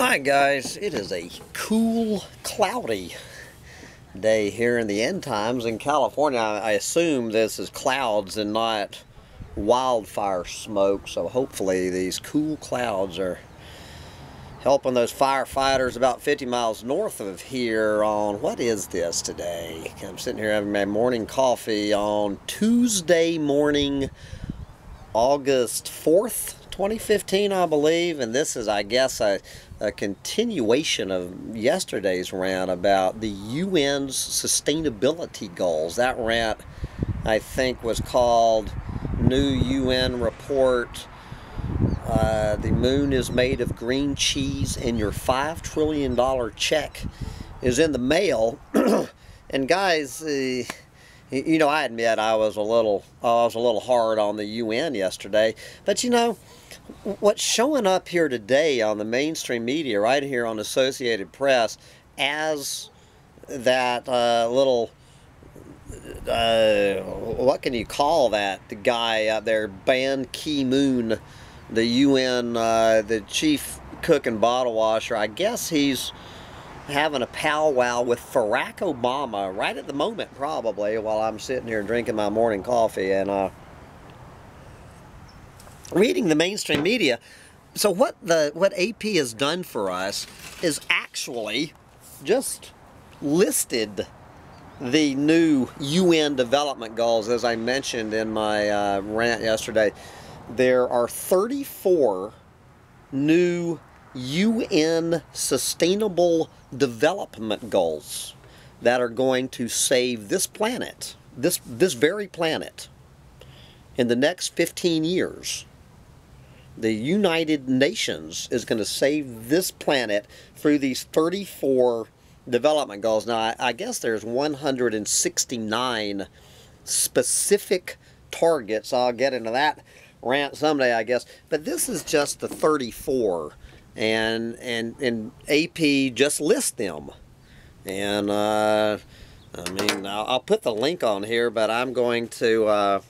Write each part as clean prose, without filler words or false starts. Hi guys, it is a cool, cloudy day here in the end times in California. I assume this is clouds and not wildfire smoke, so hopefully these cool clouds are helping those firefighters about 50 miles north of here on, what is this today? I'm sitting here having my morning coffee on Tuesday morning, August 4th. 2015, I believe, and this is, I guess, a continuation of yesterday's rant about the UN's sustainability goals. That rant, I think, was called New UN Report, The Moon is Made of Green Cheese and Your $5 Trillion Check is in the Mail. And guys, you know, I admit I was a little hard on the UN yesterday, but you know, what's showing up here today on the mainstream media, right here on Associated Press, as that what can you call that? The guy out there, Ban Ki-moon, the UN, the chief cook and bottle washer. I guess he's having a powwow with Barack Obama right at the moment, probably, while I'm sitting here drinking my morning coffee and reading the mainstream media. So what AP has done for us is actually just listed the new UN development goals. As I mentioned in my rant yesterday, there are 34 new UN Sustainable Development Goals that are going to save this planet, this very planet, in the next 15 years. The United Nations is going to save this planet through these 34 development goals. Now, I guess there's 169 specific targets. I'll get into that rant someday, I guess. But this is just the 34, and AP just lists them. And, I mean, I'll put the link on here, but I'm going to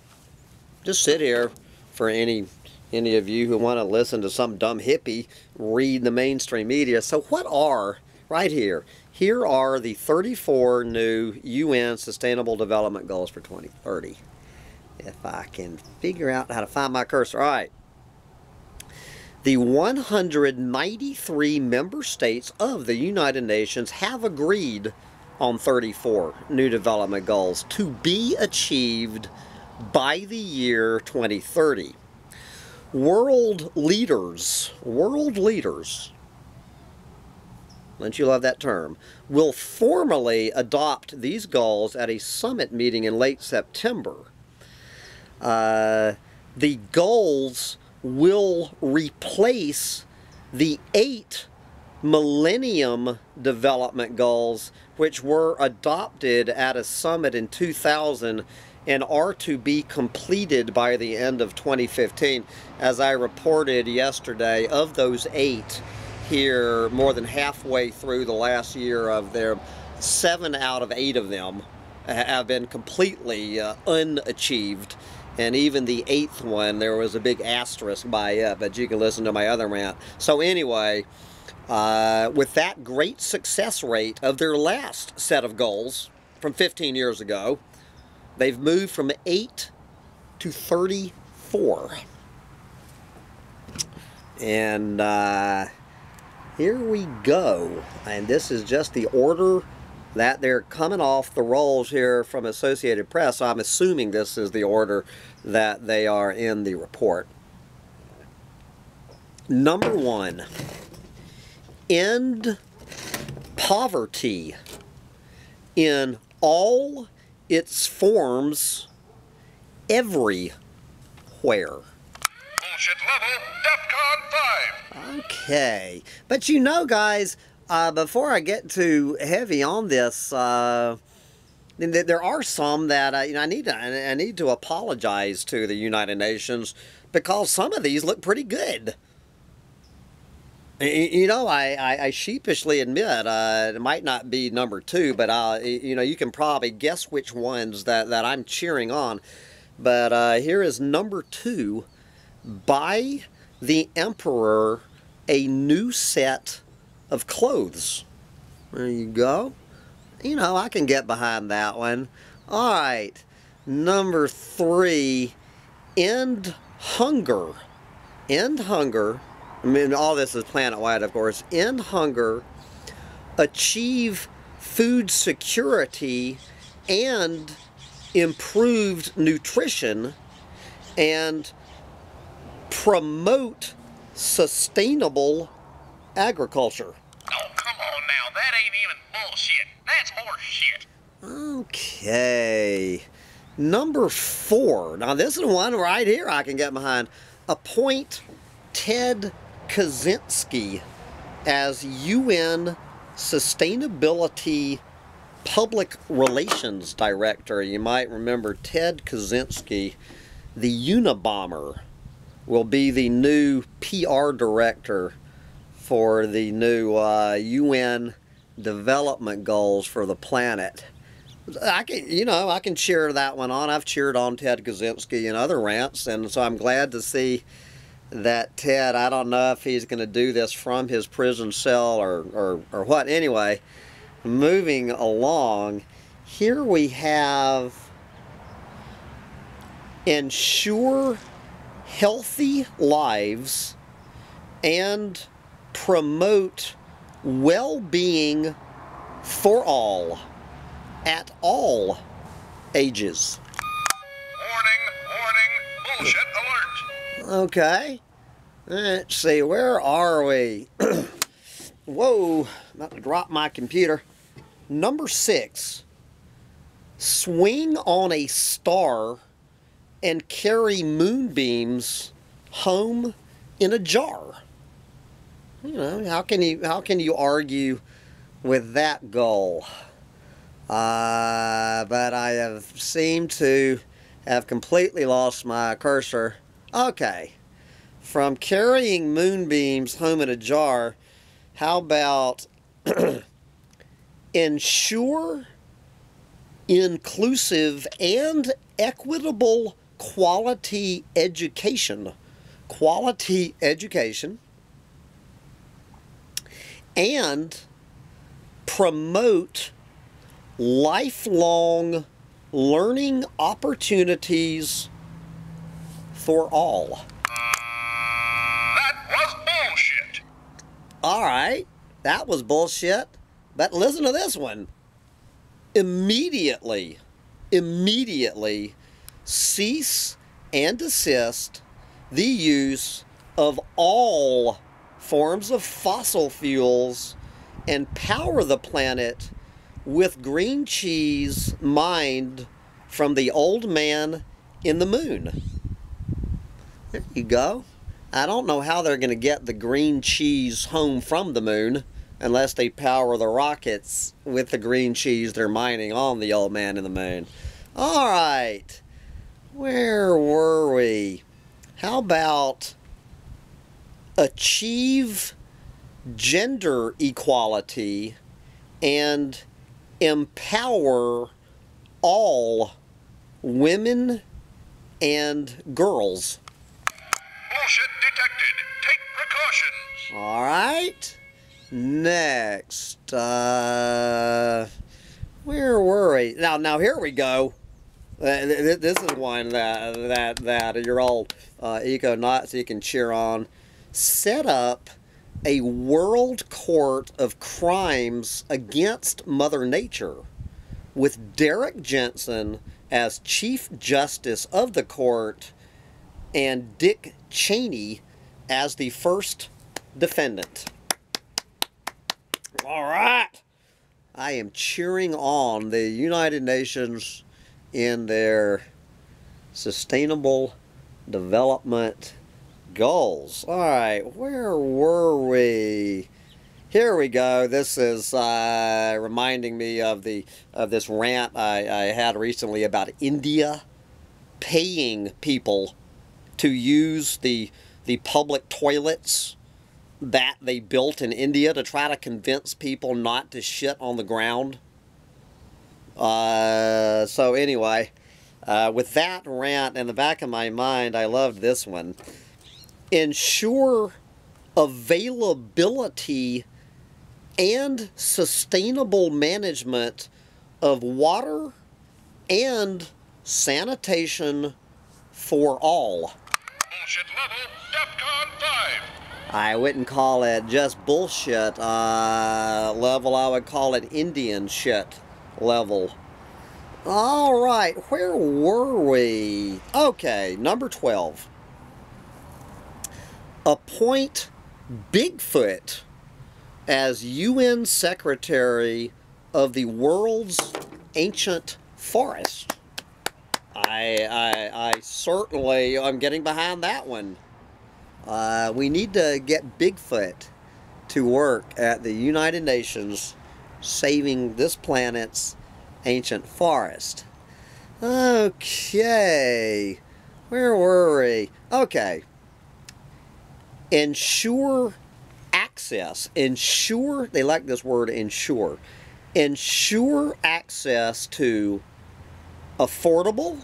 just sit here for any of you who want to listen to some dumb hippie read the mainstream media. So what are, right here, here are the 34 new UN Sustainable Development Goals for 2030. If I can figure out how to find my cursor. All right. The 193 member states of the United Nations have agreed on 34 new development goals to be achieved by the year 2030. World leaders, don't you love that term, will formally adopt these goals at a summit meeting in late September. The goals will replace the 8 Millennium Development Goals, which were adopted at a summit in 2000 and are to be completed by the end of 2015. As I reported yesterday, of those 8 here, more than halfway through the last year of their, 7 out of 8 of them have been completely unachieved. And even the 8th one, there was a big asterisk by it, but you can listen to my other rant. So anyway, with that great success rate of their last set of goals from 15 years ago, they've moved from 8 to 34. And here we go. And this is just the order that they're coming off the rolls here from Associated Press. So I'm assuming this is the order that they are in the report. Number 1, end poverty in all its forms, everywhere. Bullshit level, DEFCON 5. Okay, but you know, guys, before I get too heavy on this, there are some that you know, I need to apologize to the United Nations, because some of these look pretty good. You know, I sheepishly admit it might not be number 2, but you know, you can probably guess which ones that I'm cheering on. But here is number 2, by the Emperor, a new set of clothes. There you go. You know, I can get behind that one. All right. Number 3, end hunger. End hunger. I mean, all this is planet-wide, of course. End hunger, achieve food security and improved nutrition, and promote sustainable agriculture. Oh, come on now. That ain't even bullshit. That's horse shit. Okay. Number 4. Now, this is one right here I can get behind. Appoint Ted Kaczynski as UN Sustainability Public Relations Director. You might remember Ted Kaczynski, the Unabomber, will be the new PR director for the new UN Development Goals for the planet. I can cheer that one on. I've cheered on Ted Kaczynski and other rants, and so I'm glad to see that Ted, I don't know if he's going to do this from his prison cell or what. Anyway, moving along, here we have ensure healthy lives and promote well-being for all at all ages. Warning, warning, bullshit alert. Okay, let's see, where are we? Whoa, about to drop my computer. Number 6, swing on a star and carry moonbeams home in a jar. You know, how can you argue with that goal? But I have seemed to have completely lost my cursor. Okay, from carrying moonbeams home in a jar, how about ensure inclusive and equitable quality education? Quality education, and promote lifelong learning opportunities for all. That was bullshit. All right, that was bullshit, but listen to this one. Immediately cease and desist the use of all forms of fossil fuels and power the planet with green cheese mined from the old man in the moon. There you go. I don't know how they're going to get the green cheese home from the moon unless they power the rockets with the green cheese they're mining on the old man in the moon. All right. Where were we? How about achieve gender equality and empower all women and girls? Bullshit detected. Take precautions. All right. Next. Where were we? Now here we go. This is one that your old eco-Nazi can cheer on. Set up a world court of crimes against Mother Nature with Derek Jensen as Chief Justice of the court, and Dick Cheney as the first defendant. All right. I am cheering on the United Nations in their Sustainable Development Goals. All right, where were we? Here we go. This is reminding me of this rant I had recently about India paying people to use the public toilets that they built in India to try to convince people not to shit on the ground. So anyway, with that rant in the back of my mind, I loved this one. Ensure availability and sustainable management of water and sanitation for all. Bullshit level, DEFCON 5. I wouldn't call it just bullshit level, I would call it Indian shit level. All right, where were we? Okay, number 12. Appoint Bigfoot as UN Secretary of the World's Ancient Forest. I certainly am getting behind that one. We need to get Bigfoot to work at the United Nations saving this planet's ancient forest. Okay, where were we? Okay. Ensure access. Ensure, they like this word, ensure. Ensure access to affordable,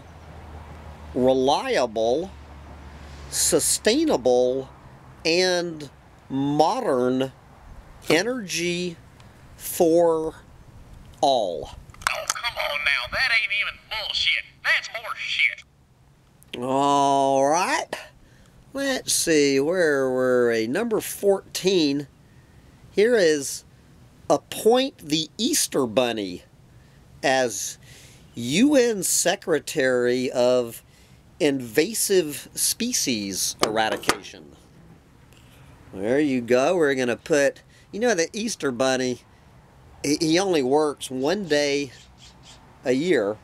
reliable, sustainable, and modern energy for all. Oh, come on now. That ain't even bullshit. That's horse shit. All right. Let's see, where were we? Number 14. Here is appoint the Easter Bunny as UN Secretary of Invasive Species Eradication. There you go. We're going to put, you know, the Easter Bunny, he only works one day a year.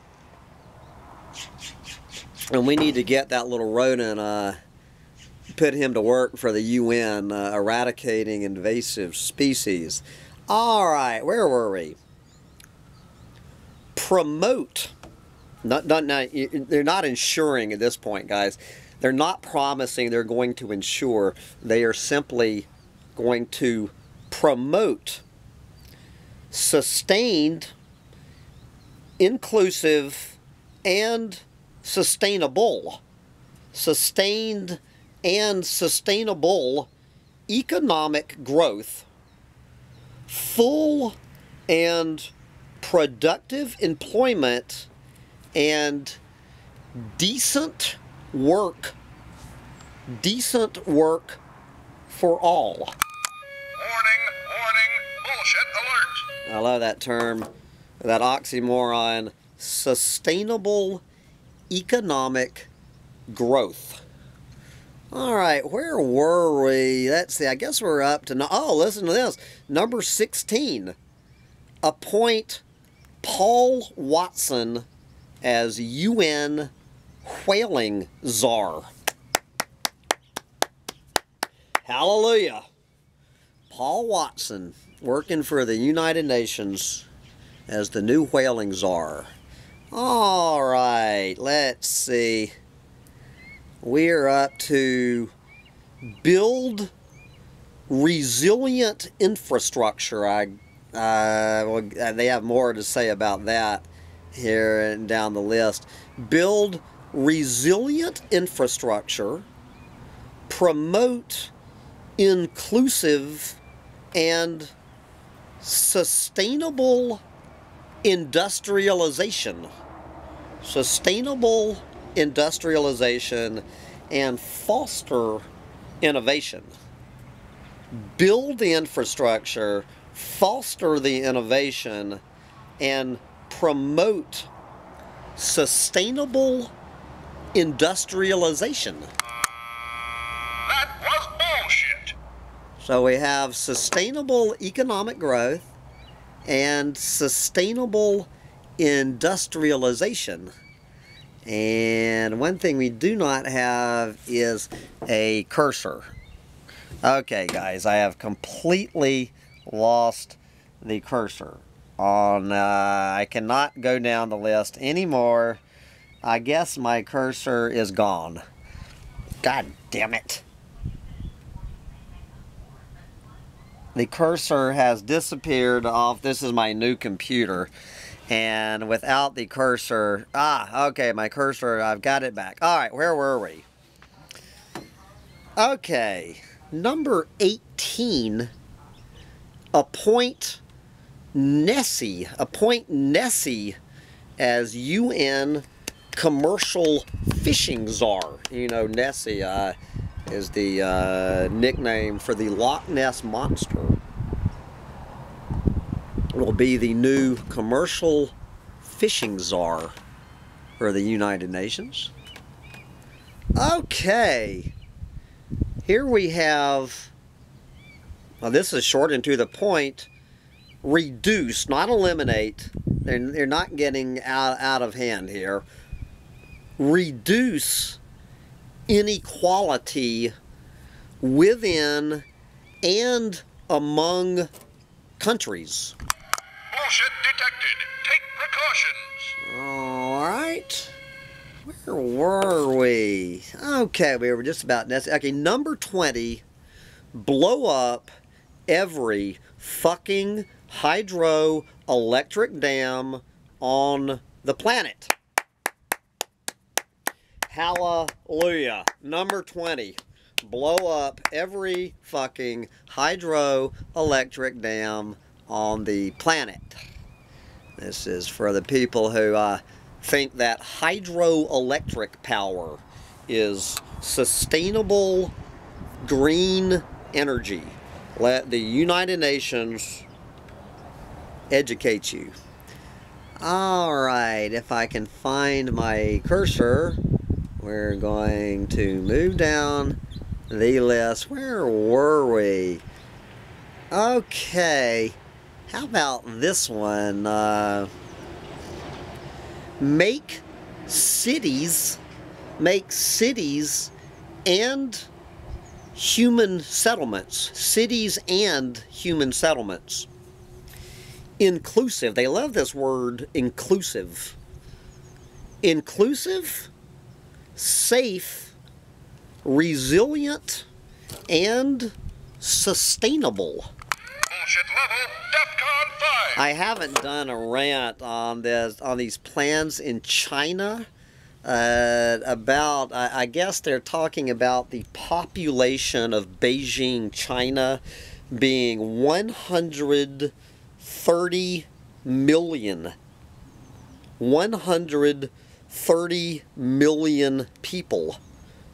And we need to get that little rodent, put him to work for the UN, eradicating invasive species. All right, where were we? Promote. They're not ensuring at this point, guys. They're not promising they're going to ensure. They are simply going to promote sustained, inclusive, and sustainable. Sustained and sustainable economic growth, full and productive employment, and decent work for all. Warning, warning, bullshit alert. I love that term, that oxymoron, sustainable economic growth. All right, where were we? Let's see, I guess we're up to, oh, listen to this. Number 16, appoint Paul Watson as UN Whaling Czar. Hallelujah. Paul Watson working for the United Nations as the new Whaling Czar. All right, let's see. We're up to build resilient infrastructure. Well, they have more to say about that here and down the list. Build resilient infrastructure, promote inclusive and sustainable industrialization. Sustainable industrialization, and foster innovation. Build the infrastructure, foster the innovation, and promote sustainable industrialization. That was bullshit. So we have sustainable economic growth and sustainable industrialization. And one thing we do not have is a cursor. Okay, guys, I have completely lost the cursor. I cannot go down the list anymore. I guess my cursor is gone. God damn it. The cursor has disappeared off. This is my new computer. And without the cursor, okay, my cursor, I've got it back. All right, where were we? Okay, number 18, appoint Nessie as UN commercial fishing czar. You know, Nessie is the nickname for the Loch Ness Monster. It will be the new commercial fishing czar for the United Nations. Okay, here we have, well, this is short and to the point, reduce, not eliminate. They're not getting out of hand here. Reduce inequality within and among countries. Bullshit detected. Take precautions. All right. Where were we? Okay, we were just about Nessie. Okay, number 20, blow up every fucking hydroelectric dam on the planet. Hallelujah. Number 20, blow up every fucking hydroelectric dam on the planet. This is for the people who think that hydroelectric power is sustainable green energy. Let the United Nations educate you. All right, if I can find my cursor, we're going to move down the list. Where were we? Okay, how about this one? Make cities and human settlements. Cities and human settlements. Inclusive. They love this word, inclusive. Inclusive, safe, resilient, and sustainable. Bullshit level. I haven't done a rant on this, on these plans in China about, I guess they're talking about the population of Beijing, China, being 130 million. 130 million people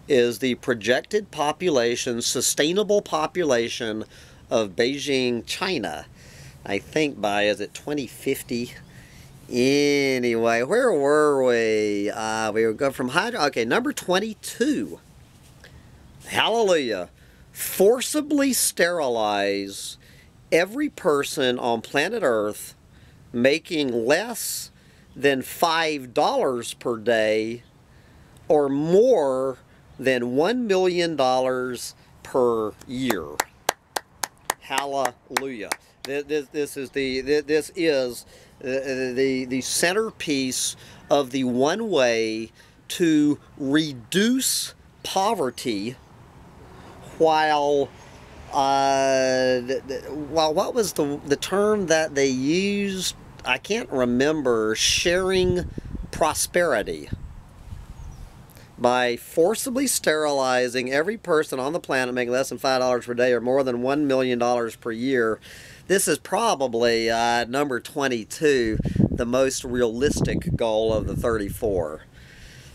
is the projected population, sustainable population of Beijing, China. I think by, is it 2050? Anyway, where were we? We would go from hydro. Okay, number 22. Hallelujah. Forcibly sterilize every person on planet Earth making less than $5 per day or more than $1 million per year. Hallelujah. This is the centerpiece of the one way to reduce poverty while what was the term that they used? I can't remember. Sharing prosperity. By forcibly sterilizing every person on the planet making less than $5 per day or more than $1 million per year. This is probably, number 22, the most realistic goal of the 34.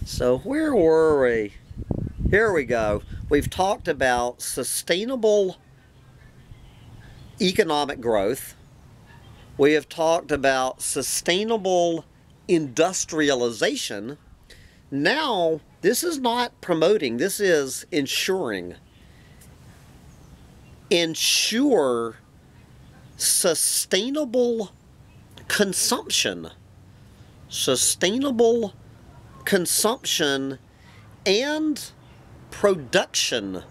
So where were we? Here we go. We've talked about sustainable economic growth. We have talked about sustainable industrialization. Now, this is not promoting, this is ensuring. Ensure sustainable consumption. Sustainable consumption and production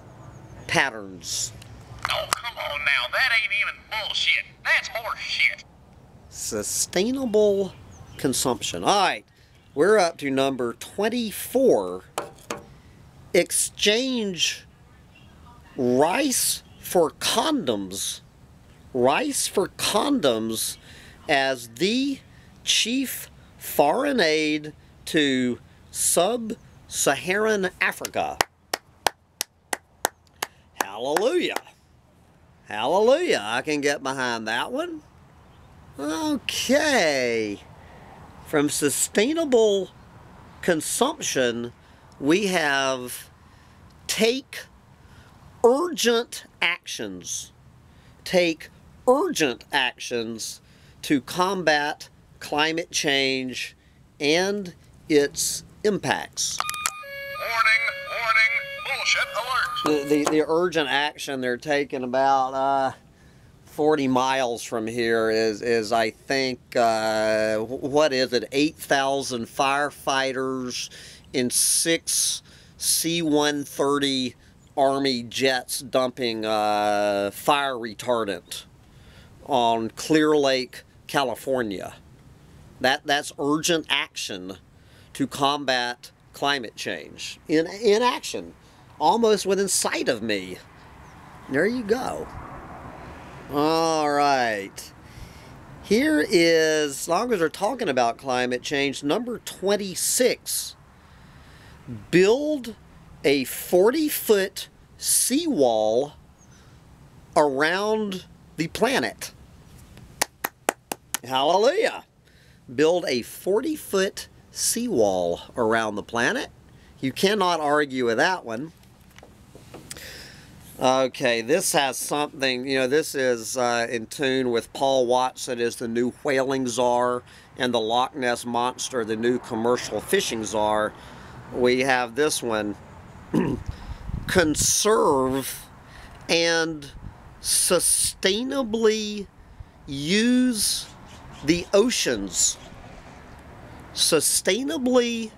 patterns. Oh, come on now, that ain't even bullshit. That's horseshit. Sustainable consumption. All right. We're up to number 24. Exchange rice for condoms. Rice for condoms as the chief foreign aid to sub-Saharan Africa. Hallelujah. Hallelujah, I can get behind that one. Okay. From sustainable consumption, we have take urgent actions. Take urgent actions to combat climate change and its impacts. Warning, warning, bullshit alert. The urgent action they're taking about 40 miles from here is I think, what is it, 8,000 firefighters in 6 C-130 Army jets dumping fire retardant on Clear Lake, California. That's urgent action to combat climate change. In action, almost within sight of me. There you go. All right. Here is, as long as we're talking about climate change, number 26. Build a 40-foot seawall around the planet. Hallelujah. Build a 40-foot seawall around the planet. You cannot argue with that one. Okay, this has something, you know, this is in tune with Paul Watson as the new whaling czar and the Loch Ness Monster, the new commercial fishing czar. We have this one. Conserve and sustainably use the oceans. Sustainably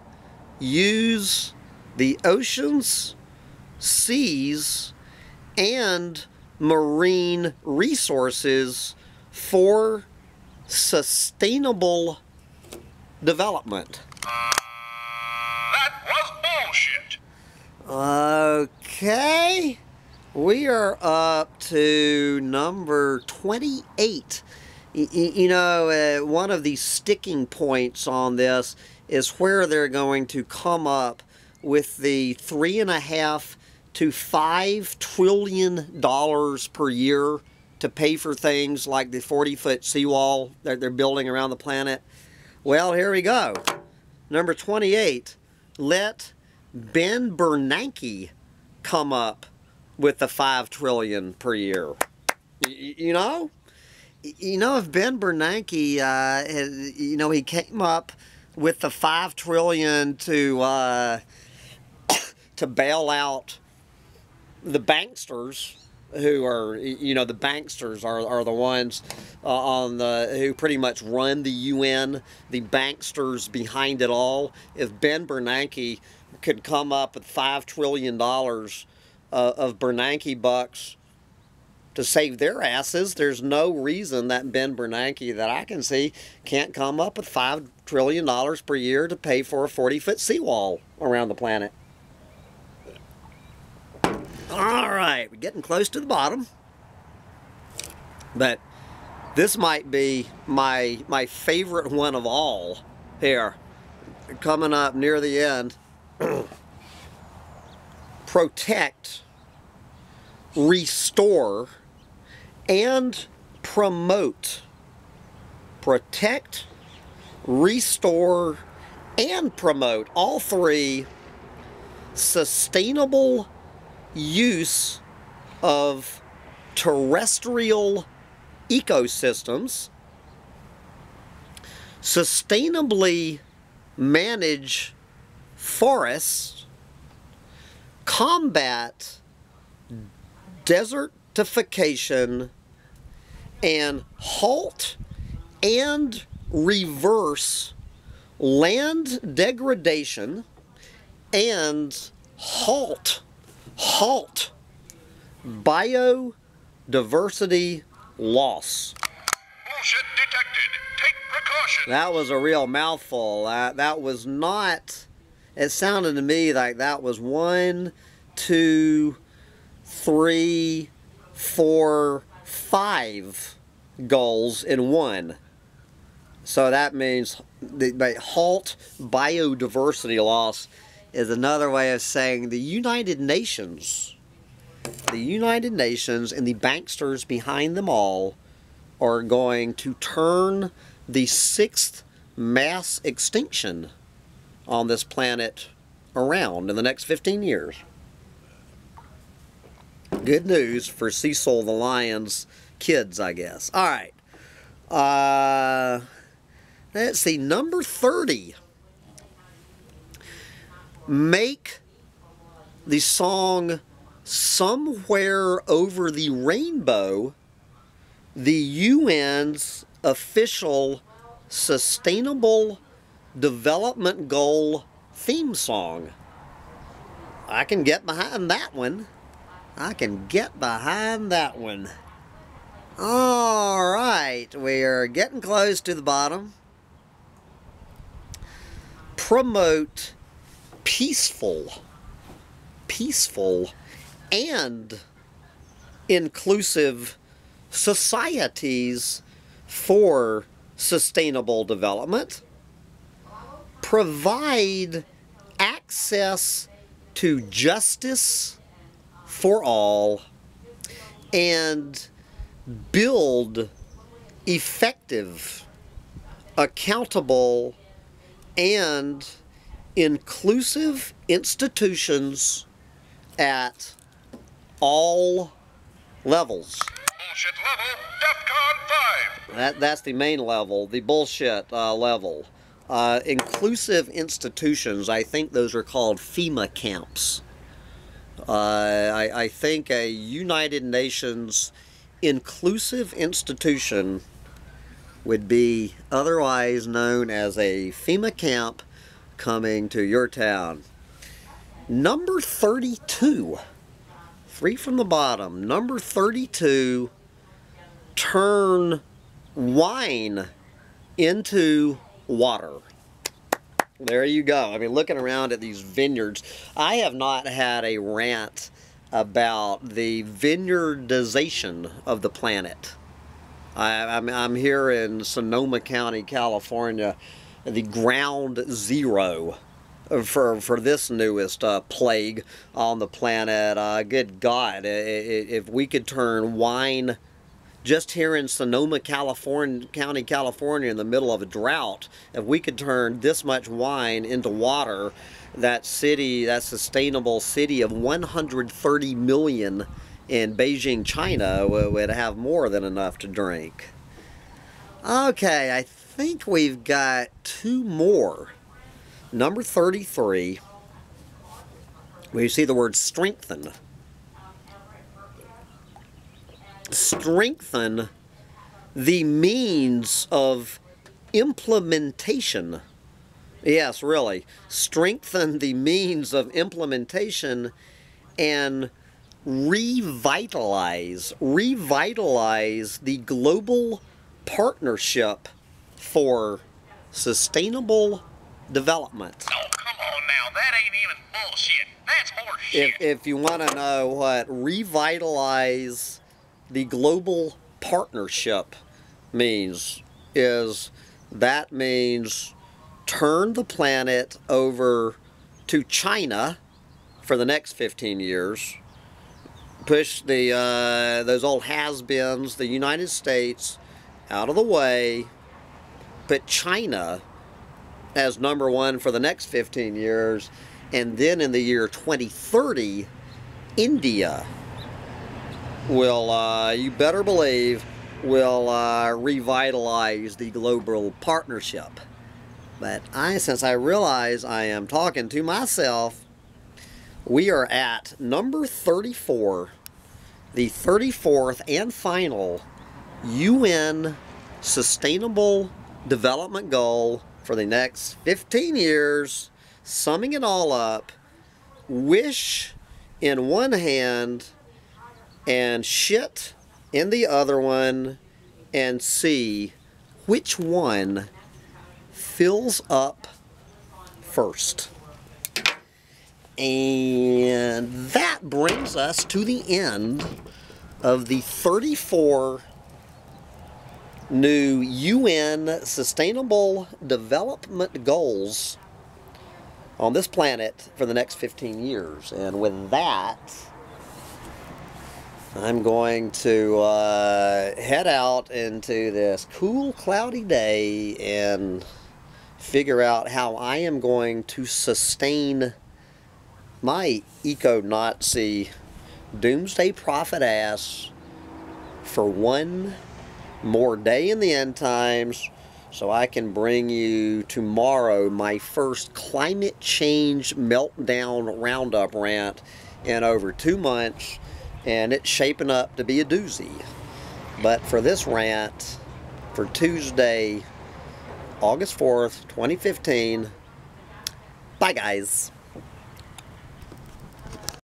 use the oceans, seas, and marine resources for sustainable development. That was bullshit. Okay, we are up to number 28. You know, one of the sticking points on this is where they're going to come up with the $3.5 to $5 trillion per year to pay for things like the 40-foot seawall that they're building around the planet. Well, here we go. Number 28, let Ben Bernanke come up with the $5 trillion per year. You know? You know, if Ben Bernanke, you know, he came up with the $5 trillion to bail out the banksters, who are, you know, the banksters are the ones who pretty much run the UN, the banksters behind it all. If Ben Bernanke could come up with $5 trillion of Bernanke bucks to save their asses, there's no reason that Ben Bernanke, that I can see, can't come up with $5 trillion per year to pay for a 40-foot seawall around the planet. All right, we're getting close to the bottom. But this might be my favorite one of all here. Coming up near the end. Protect, restore, and promote. Protect, restore, and promote. All three, sustainable use of terrestrial ecosystems. Sustainably manage forests. Combat desertification, and halt and reverse land degradation, and halt biodiversity loss. Bullshit detected. Take precautions. That was a real mouthful. That was not, it sounded to me like that was 1, 2, 3, 4, 5 goals in one. So that means the halt biodiversity loss is another way of saying the United Nations the United Nations and the banksters behind them all are going to turn the 6th mass extinction on this planet around in the next 15 years. Good news for Cecil the Lion's kids, I guess. All right. Let's see, number 30. Make the song Somewhere Over the Rainbow the UN's official Sustainable Development Goal theme song. I can get behind that one. I can get behind that one. All right, we're getting close to the bottom. Promote peaceful and inclusive societies for sustainable development. Provide access to justice for all, and build effective, accountable, and inclusive institutions at all levels. Bullshit level, DEFCON 5. That's the main level, the bullshit level. Inclusive institutions, I think those are called FEMA camps. I think a United Nations inclusive institution would be otherwise known as a FEMA camp coming to your town. Number 32, three from the bottom. Number 32, turn wine into water. There you go. I mean, looking around at these vineyards, I have not had a rant about the vineyardization of the planet. I'm here in Sonoma County, California, the ground zero for this newest plague on the planet. Good God, if we could turn wine just here in Sonoma County, California, in the middle of a drought, if we could turn this much wine into water, that city, that sustainable city of 130 million in Beijing, China, would have more than enough to drink. Okay, I think we've got two more. Number 33, we see the word strengthen. Strengthen the means of implementation. Yes, really. Strengthen the means of implementation and revitalize the global partnership for sustainable development. Oh, come on now. That ain't even bullshit. That's horseshit. If you want to know what revitalize the global partnership means, is that means turn the planet over to China for the next 15 years, push the those old has-beens, the United States, out of the way, put China as number one for the next 15 years, and then in the year 2030, India will, you better believe, will revitalize the global partnership. But since I realize I am talking to myself, we are at number 34, the 34th and final UN Sustainable Development Goal for the next 15 years. Summing it all up, wish in one hand and shit in the other one, and see which one fills up first. And that brings us to the end of the 34 new UN Sustainable Development Goals on this planet for the next 15 years. And with that, I'm going to head out into this cool, cloudy day and figure out how I am going to sustain my eco-Nazi doomsday prophet ass for one more day in the end times, so I can bring you tomorrow my first climate change meltdown roundup rant in over 2 months, and it's shaping up to be a doozy. But for this rant, for Tuesday, August 4th, 2015, bye guys.